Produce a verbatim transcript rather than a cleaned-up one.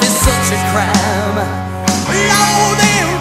life is such a crime. Loading